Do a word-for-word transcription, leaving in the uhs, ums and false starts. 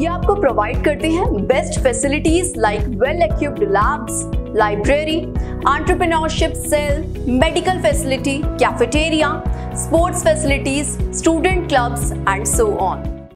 ये आपको प्रोवाइड करते हैं best facilities like well equipped labs, library, entrepreneurship cell, medical facility, cafeteria, sports facilities, student clubs and so on.